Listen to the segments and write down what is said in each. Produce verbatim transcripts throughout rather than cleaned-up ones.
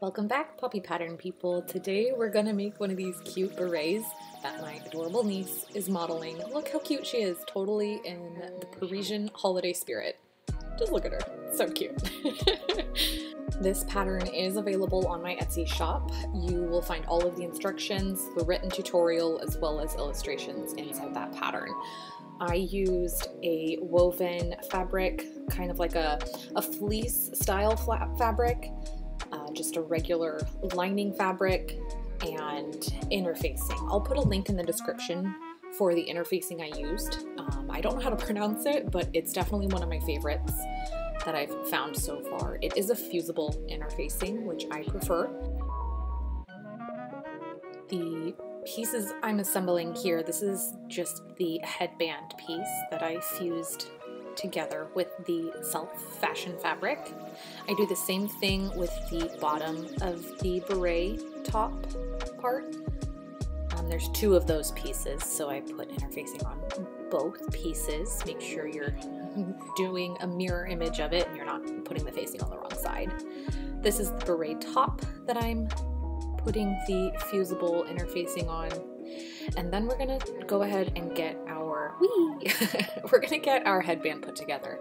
Welcome back, Poppy Pattern people. Today we're gonna make one of these cute berets that my adorable niece is modeling. Look how cute she is, totally in the Parisian holiday spirit. Just look at her, so cute. This pattern is available on my Etsy shop. You will find all of the instructions, the written tutorial, as well as illustrations inside that pattern. I used a woven fabric, kind of like a, a fleece style flap fabric. Uh, just a regular lining fabric and interfacing. I'll put a link in the description for the interfacing I used. Um, I don't know how to pronounce it, but it's definitely one of my favorites that I've found so far. It is a fusible interfacing, which I prefer. The pieces I'm assembling here, this is just the headband piece that I fused together with the self-fashion fabric. I do the same thing with the bottom of the beret top part. Um, there's two of those pieces, so I put interfacing on both pieces. Make sure you're doing a mirror image of it and you're not putting the facing on the wrong side. This is the beret top that I'm putting the fusible interfacing on. And then we're gonna go ahead and get our, wee! we're gonna get our headband put together.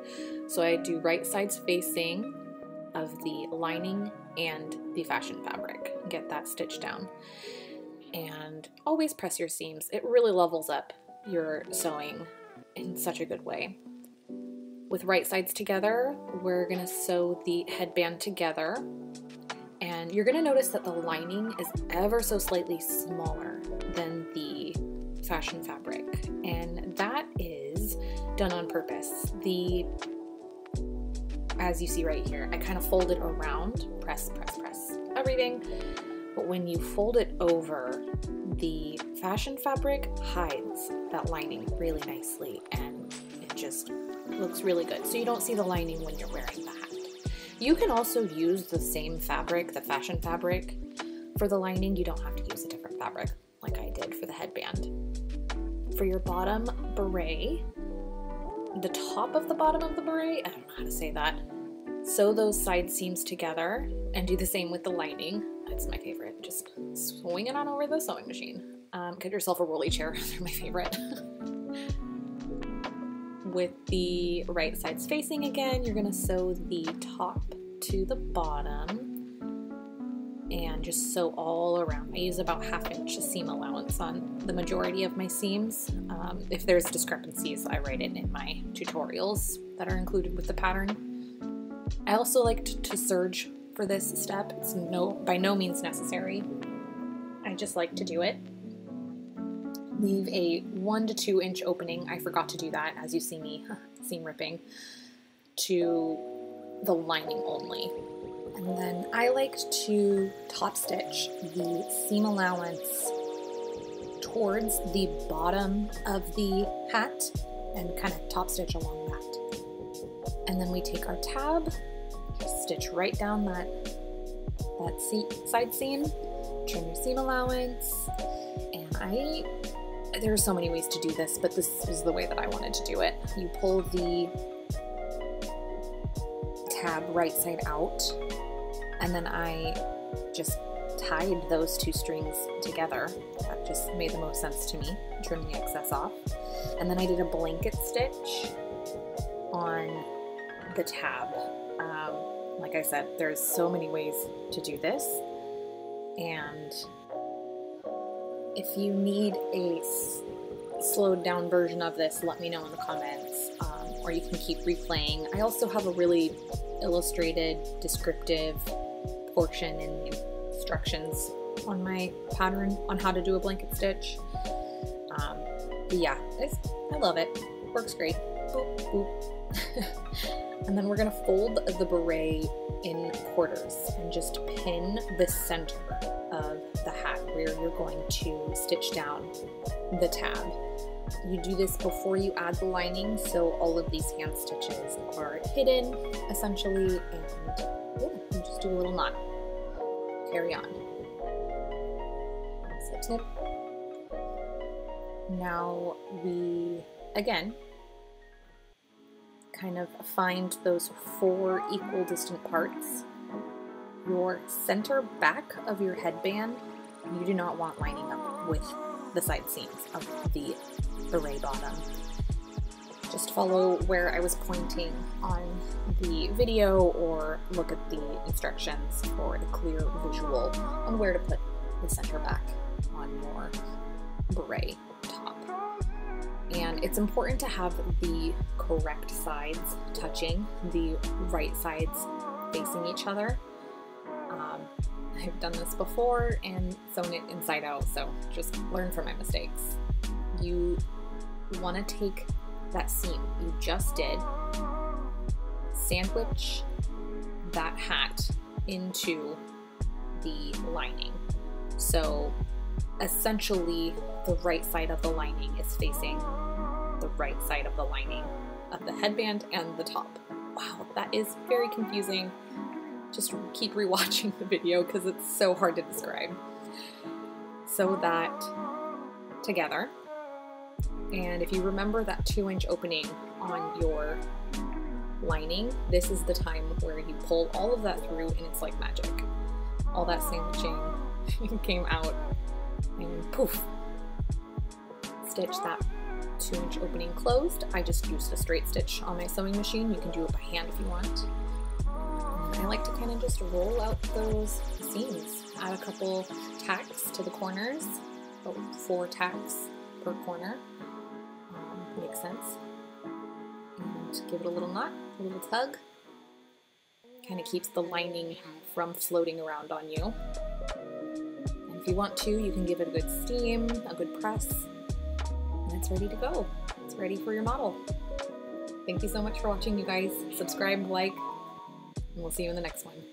So I do right sides facing of the lining and the fashion fabric. Get that stitched down. And always press your seams. It really levels up your sewing in such a good way. With right sides together, we're gonna sew the headband together. And you're gonna notice that the lining is ever so slightly smaller than the fashion fabric, and that is done on purpose. The, as you see right here, I kind of fold it around, press, press, press, everything. But when you fold it over, the fashion fabric hides that lining really nicely, and it just looks really good. So you don't see the lining when you're wearing that. You can also use the same fabric, the fashion fabric, for the lining. You don't have to use a different fabric like I did for the headband. For your bottom beret, the top of the bottom of the beret, I don't know how to say that, sew those side seams together and do the same with the lining. That's my favorite. Just swing it on over the sewing machine. Um, get yourself a rolly chair. They're my favorite. With the right sides facing again, you're gonna sew the top to the bottom and just sew all around. I use about half inch seam allowance on the majority of my seams. Um, if there's discrepancies, I write it in my tutorials that are included with the pattern. I also liked to serge for this step. It's no, by no means necessary. I just like to do it. Leave a one to two inch opening. I forgot to do that, as you see me seam ripping, to the lining only. And then I like to top stitch the seam allowance towards the bottom of the hat and kind of top stitch along that. And then we take our tab, stitch right down that, that se- side seam, trim your seam allowance, and I there are so many ways to do this, but this is the way that I wanted to do it. You pull the tab right side out, and then I just tied those two strings together. That just made the most sense to me. Trim the excess off. And then I did a blanket stitch on the tab. Um, like I said, there's so many ways to do this. And if you need a slowed down version of this, let me know in the comments, um, or you can keep replaying. I also have a really illustrated, descriptive portion in the instructions on my pattern on how to do a blanket stitch. Um, but yeah, it's, I love it. Works great. Boop, boop. And then we're gonna fold the beret in quarters and just pin the center of the hat where you're going to stitch down the tab. You do this before you add the lining, so all of these hand stitches are hidden essentially, and yeah, you just do a little knot. Carry on. Snip, snip. Now we, again, kind of find those four equal distant parts your center back of your headband, you do not want lining up with the side seams of the beret bottom. Just follow where I was pointing on the video or look at the instructions for a clear visual on where to put the center back on your beret top. And it's important to have the correct sides touching, the right sides facing each other. Um, I've done this before and sewn it inside out, so just learn from my mistakes. You want to take that seam you just did, sandwich that hat into the lining. So essentially the right side of the lining is facing the right side of the lining of the headband and the top. Wow, that is very confusing. Just keep rewatching the video because it's so hard to describe. Sew that together. And if you remember that two inch opening on your lining, this is the time where you pull all of that through and it's like magic. All that sandwiching came out and poof. Stitch that two inch opening closed. I just used a straight stitch on my sewing machine. You can do it by hand if you want. I like to kind of just roll out those seams. Add a couple tacks to the corners, about four tacks per corner. Makes sense. And give it a little knot, a little tug. Kind of keeps the lining from floating around on you. And if you want to, you can give it a good steam, a good press, and it's ready to go. It's ready for your model. Thank you so much for watching, you guys. Subscribe, like, and we'll see you in the next one.